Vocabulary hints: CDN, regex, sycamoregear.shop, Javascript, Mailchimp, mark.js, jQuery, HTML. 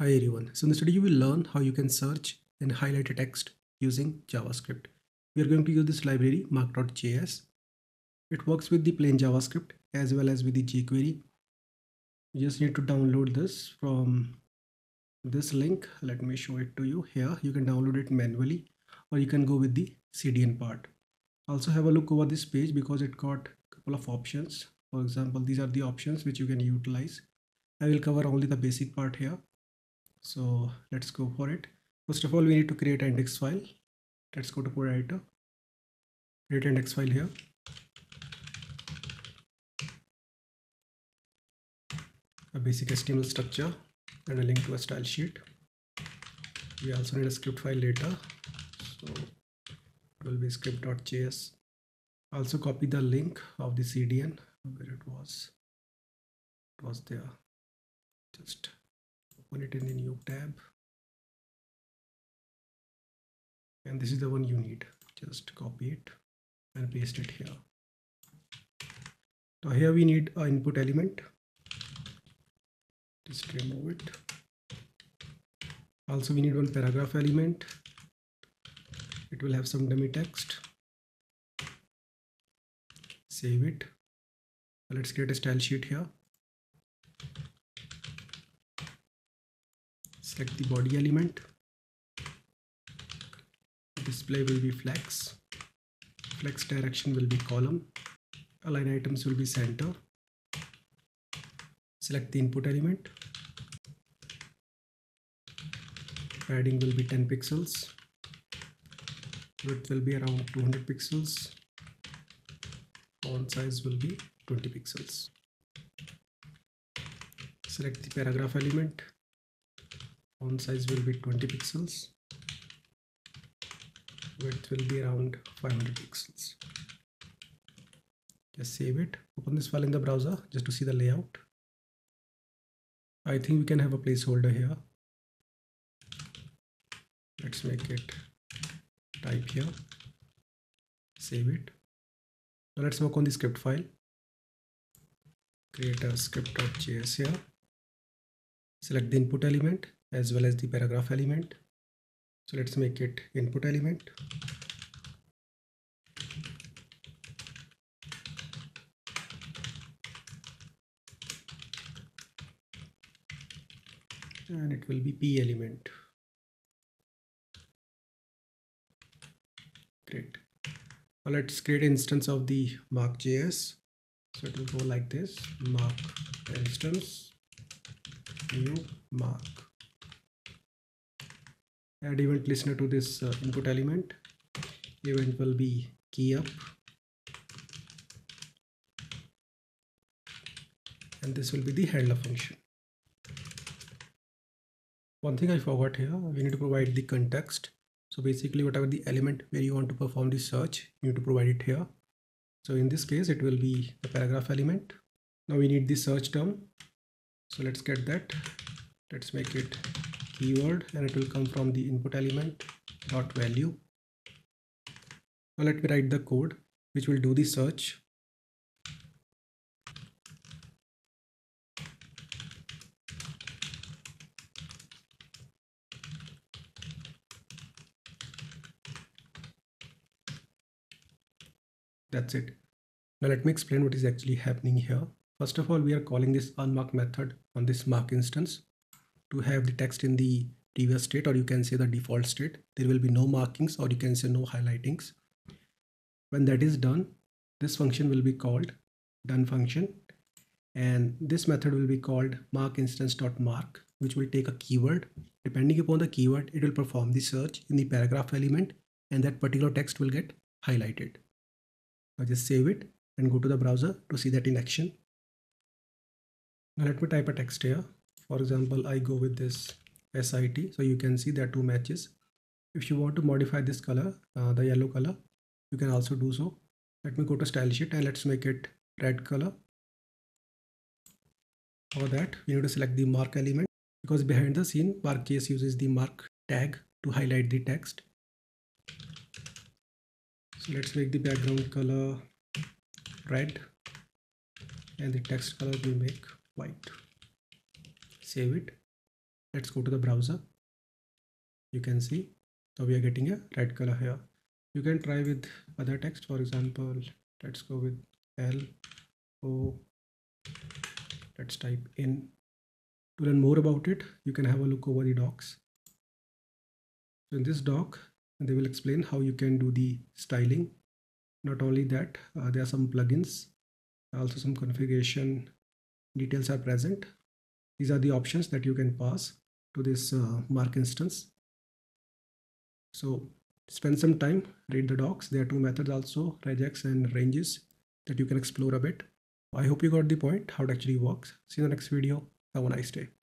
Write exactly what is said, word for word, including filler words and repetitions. Hi everyone. So in this video, we will learn how you can search and highlight a text using JavaScript. We are going to use this library mark dot J S. It works with the plain JavaScript as well as with the jQuery. You just need to download this from this link. Let me show it to you here. You can download it manually or you can go with the C D N part. Also have a look over this page because it got a couple of options. For example, these are the options which you can utilize. I will cover only the basic part here. So let's go for it. First of all, we need to create an index file. Let's go to code editor, create an index file here. A basic H T M L structure and a link to a style sheet. We also need a script file later. So it will be script dot J S. Also copy the link of the C D N where it was. It was there. Just open it in the new tab, and this is the one you need. Just copy it and paste it here. Now here we need an input element. Just remove it. Also we need one paragraph element. It will have some dummy text. Save it. Let's create a style sheet here. Select the body element. Display will be flex. Flex direction will be column. Align items will be center. Select the input element. Padding will be ten pixels. Width will be around two hundred pixels. Font size will be twenty pixels. Select the paragraph element. Font size will be twenty pixels. Width will be around five hundred pixels. Just save it. Open this file in the browser just to see the layout. I think we can have a placeholder here. Let's make it type here. Save it. Now let's work on the script file. Create a script dot J S here. Select the input element as well as the paragraph element. So let's make it input element. And it will be P element. Great. Now let's create an instance of the mark dot J S. So it will go like this: mark instance, new mark. Add event listener to this uh, input element. Event will be key up, and this will be the handler function. One thing I forgot here, we need to provide the context. So basically whatever the element where you want to perform the search, you need to provide it here. So in this case it will be the paragraph element. Now we need the search term, so let's get that. Let's make it keyword, and it will come from the input element dot value. Now let me write the code which will do the search. That's it. Now let me explain what is actually happening here. First of all, we are calling this unmark method on this mark instance to have the text in the previous state, or you can say the default state. There will be no markings, or you can say no highlightings. When that is done, this function will be called done function, and this method will be called mark instance dot mark, which will take a keyword. Depending upon the keyword, it will perform the search in the paragraph element, and that particular text will get highlighted. Now just save it and go to the browser to see that in action. Now let me type a text here. For example, I go with this S I T. So you can see there are two matches. If you want to modify this color, uh, the yellow color, you can also do so. Let me go to style sheet and let's make it red color. For that, we need to select the mark element, because behind the scene, mark dot J S uses the mark tag to highlight the text. So let's make the background color red and the text color we make white. Save it. Let's go to the browser. You can see, so we are getting a red color here. You can try with other text. For example, let's go with L O. Let's type in. To learn more about it, you can have a look over the docs. So in this doc, they will explain how you can do the styling. Not only that, uh, there are some plugins, also some configuration details are present. These are the options that you can pass to this uh, Mark instance. So spend some time, read the docs. There are two methods also, regex and ranges, that you can explore a bit. I hope you got the point, how it actually works. See you in the next video. Have a nice day.